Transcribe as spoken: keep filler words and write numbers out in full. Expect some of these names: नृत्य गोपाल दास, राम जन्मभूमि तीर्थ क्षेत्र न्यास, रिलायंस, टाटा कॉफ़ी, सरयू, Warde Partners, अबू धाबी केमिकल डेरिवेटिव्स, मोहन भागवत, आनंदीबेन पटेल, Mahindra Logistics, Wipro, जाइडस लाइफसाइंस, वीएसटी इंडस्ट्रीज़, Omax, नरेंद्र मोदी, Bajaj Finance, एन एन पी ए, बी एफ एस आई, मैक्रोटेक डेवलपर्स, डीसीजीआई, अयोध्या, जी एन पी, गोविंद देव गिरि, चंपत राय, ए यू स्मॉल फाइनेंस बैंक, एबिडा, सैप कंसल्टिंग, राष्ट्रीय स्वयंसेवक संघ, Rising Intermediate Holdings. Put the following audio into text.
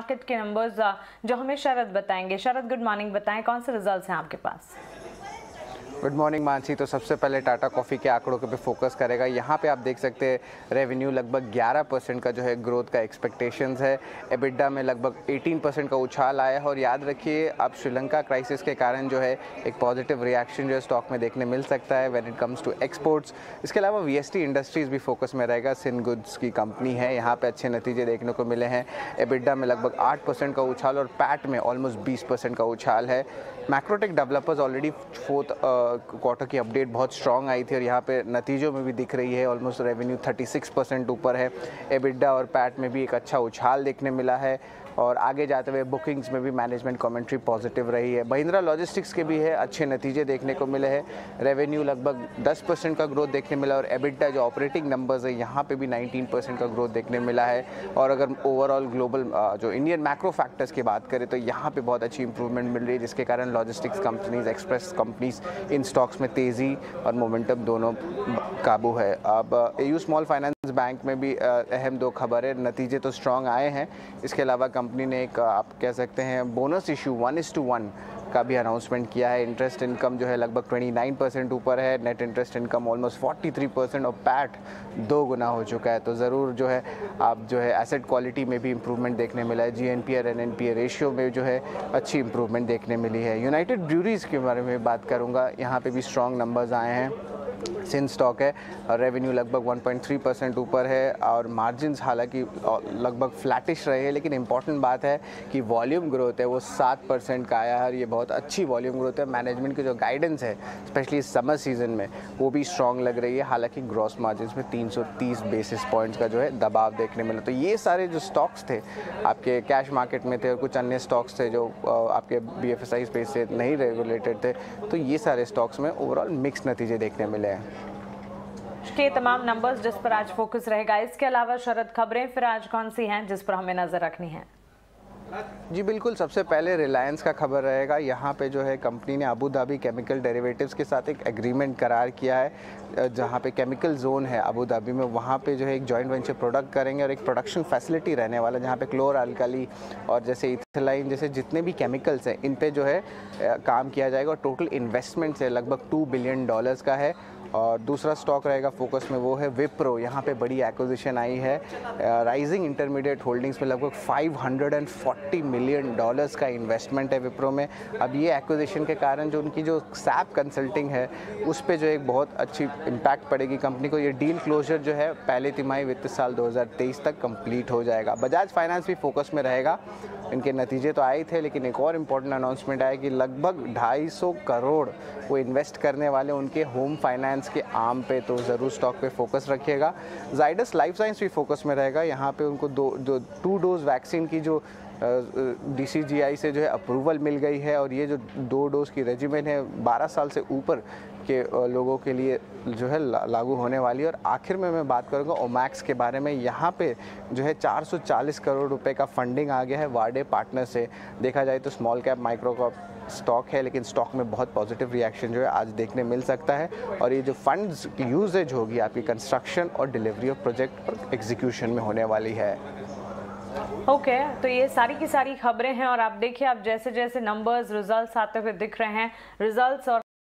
Market के numbers जो हमें शरद बताएंगे। शरद, गुड मॉर्निंग, बताएं कौन से रिजल्ट्स हैं आपके पास? Good morning Mansi. तो सबसे पहले टाटा कॉफ़ी के आंकड़ों के पे फोकस करेगा। यहाँ पे आप देख सकते हैं रेवेन्यू लगभग ग्यारह परसेंट का जो है ग्रोथ का एक्सपेक्टेशंस है, एबिडा में लगभग अठारह परसेंट का उछाल आया है। और याद रखिए अब श्रीलंका क्राइसिस के कारण जो है एक पॉजिटिव रिएक्शन जो है स्टॉक में देखने मिल सकता है when it comes to exports. इसके अलावा वीएसटी इंडस्ट्रीज़ भी फोकस में रहेगा, सिन गुड्स की कंपनी है, यहाँ पर अच्छे नतीजे देखने को मिले हैं, एबिडा में लगभग आठ परसेंट का उछाल और पैट में ऑलमोस्ट बीस परसेंट का उछाल है। मैक्रोटेक डेवलपर्स already fourth quarter की अपडेट बहुत स्ट्रांग आई थी और यहाँ पे नतीजों में भी दिख रही है, ऑलमोस्ट रेवेन्यू छत्तीस परसेंट ऊपर है, एबिडा और पैट में भी एक अच्छा उछाल देखने मिला है। और आगे जाते हुए बुकिंग्स में भी मैनेजमेंट कमेंट्री पॉजिटिव रही है। महिंद्रा लॉजिस्टिक्स के भी है अच्छे नतीजे देखने को मिले हैं, रेवेन्यू लगभग दस परसेंट का ग्रोथ देखने मिला और एबिडा जो ऑपरेटिंग नंबर्स है यहाँ पे भी उन्नीस परसेंट का ग्रोथ देखने मिला है। और अगर ओवरऑल ग्लोबल जो इंडियन मैक्रो फैक्टर्स की बात करें तो यहाँ पे बहुत अच्छी इंप्रूवमेंट मिल रही है, जिसके कारण लॉजिस्टिक्स कंपनीज, एक्सप्रेस कंपनीज, इन स्टॉक्स में तेज़ी और मोमेंटम दोनों काबू है। अब ए यू स्मॉल फाइनेंस बैंक में भी अहम दो खबरें, नतीजे तो स्ट्रॉन्ग आए हैं, इसके अलावा कंपनी ने एक आप कह सकते हैं bonus issue one is to one का भी अनाउंसमेंट किया है। इंटरेस्ट इनकम जो है लगभग उनतीस परसेंट ऊपर है, नेट इंटरेस्ट इनकम ऑलमोस्ट तैंतालीस परसेंट और पैट दो गुना हो चुका है। तो ज़रूर जो है आप जो है एसेट क्वालिटी में भी इंप्रूवमेंट देखने मिला है, जी एन पी और एन एन पी ए ratio में जो है अच्छी इंप्रूवमेंट देखने मिली है। यूनाइटेड ब्रूरीज़ के बारे में बात करूँगा, यहाँ पर भी स्ट्रॉन्ग नंबर्स आए हैं, सिन स्टॉक है, रेवेन्यू लगभग एक पॉइंट तीन परसेंट ऊपर है और मार्जिन्स हालांकि लगभग फ्लैटिश रहे हैं, लेकिन इंपॉर्टेंट बात है कि वॉल्यूम ग्रोथ है वो सात परसेंट का आया है और ये बहुत अच्छी वॉल्यूम ग्रोथ है। मैनेजमेंट की जो गाइडेंस है स्पेशली इस समर सीजन में वो भी स्ट्रॉन्ग लग रही है, हालांकि ग्रॉस मार्जिन्स में तीन सौ तीस बेसिस पॉइंट्स का जो है दबाव देखने मिला। तो ये सारे जो स्टॉक्स थे आपके कैश मार्केट में थे और कुछ अन्य स्टॉक्स थे जो आपके बी एफ एस आई space से नहीं रेगुलेटेड थे, तो ये सारे स्टॉक्स में ओवरऑल मिक्स नतीजे देखने मिले हैं। के तमाम नंबर्स जिस पर आज फोकस रहेगा। इसके अलावा शरद, खबरें फिर आज कौन सी हैं जिस पर हमें नजर रखनी है? जी बिल्कुल, सबसे पहले रिलायंस का खबर रहेगा। यहाँ पे जो है कंपनी ने अबू धाबी केमिकल डेरिवेटिव्स के साथ एक एग्रीमेंट करार किया है, जहाँ पे केमिकल जोन है अबू धाबी में, वहाँ पे जो है एक जॉइंट वेंचर प्रोडक्ट करेंगे और एक प्रोडक्शन फैसिलिटी रहने वाला है, जहाँ पे क्लोर अल्काली और जैसे इथिलाइन जैसे जितने भी केमिकल्स हैं इन पर जो है काम किया जाएगा। टोटल इन्वेस्टमेंट्स है लगभग टू बिलियन डॉलर्स का है। और दूसरा स्टॉक रहेगा फोकस में वो है विप्रो, यहाँ पे बड़ी एक्विजिशन आई है, राइजिंग इंटरमीडिएट होल्डिंग्स में लगभग पाँच सौ चालीस मिलियन डॉलर्स का इन्वेस्टमेंट है विप्रो में। अब ये एक्विजिशन के कारण जो उनकी जो सैप कंसल्टिंग है उस पर जो एक बहुत अच्छी इम्पैक्ट पड़ेगी कंपनी को। ये डील क्लोजर जो है पहले तिमाही वित्त साल दो हज़ार तेईस तक कंप्लीट हो जाएगा। बजाज फाइनेंस भी फोकस में रहेगा, इनके नतीजे तो आए थे लेकिन एक और इम्पोर्टेंट अनाउंसमेंट आया कि लगभग ढाई सौ करोड़ वो इन्वेस्ट करने वाले उनके होम फाइनेंस के आम पे, तो ज़रूर स्टॉक पे फोकस रखिएगा। जाइडस लाइफसाइंस भी फोकस में रहेगा, यहाँ पे उनको दो जो टू डोज वैक्सीन की जो डीसीजीआई से जो है अप्रूवल मिल गई है और ये जो दो डोज की रेजिमेंट है बारह साल से ऊपर के लोगों के लिए जो है लागू होने वाली है। और आखिर में मैं बात करूँगा ओमैक्स के बारे में, यहाँ पे जो है चार सौ चालीस करोड़ रुपए का फंडिंग आ गया है वार्डे पार्टनर से। देखा जाए तो small cap micro cap stock है, लेकिन स्टॉक में बहुत पॉजिटिव रिएक्शन जो है आज देखने मिल सकता है। और ये जो फंड्स की यूजेज होगी आपकी कंस्ट्रक्शन और डिलीवरी ऑफ प्रोजेक्ट और एग्जीक्यूशन में होने वाली है। ओके okay, तो ये सारी की सारी खबरें हैं और आप देखिए आप जैसे जैसे नंबर्स रिजल्ट्स आते हुए दिख रहे हैं, रिजल्ट्स और